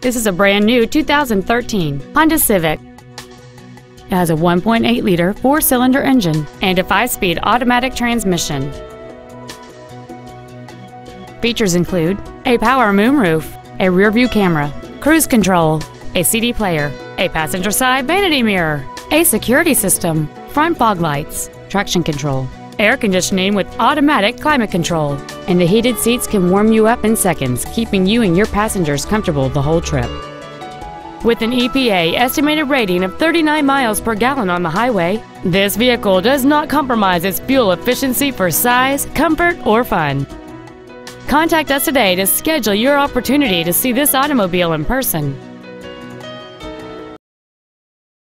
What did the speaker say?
This is a brand new 2013 Honda Civic. It has a 1.8-liter 4-cylinder engine and a 5-speed automatic transmission. Features include a power moonroof, a rear-view camera, cruise control, a CD player, a passenger-side vanity mirror, a security system, front fog lights, traction control, air conditioning with automatic climate control, and the heated seats can warm you up in seconds, keeping you and your passengers comfortable the whole trip. With an EPA estimated rating of 39 miles per gallon on the highway, this vehicle does not compromise its fuel efficiency for size, comfort, or fun. Contact us today to schedule your opportunity to see this automobile in person.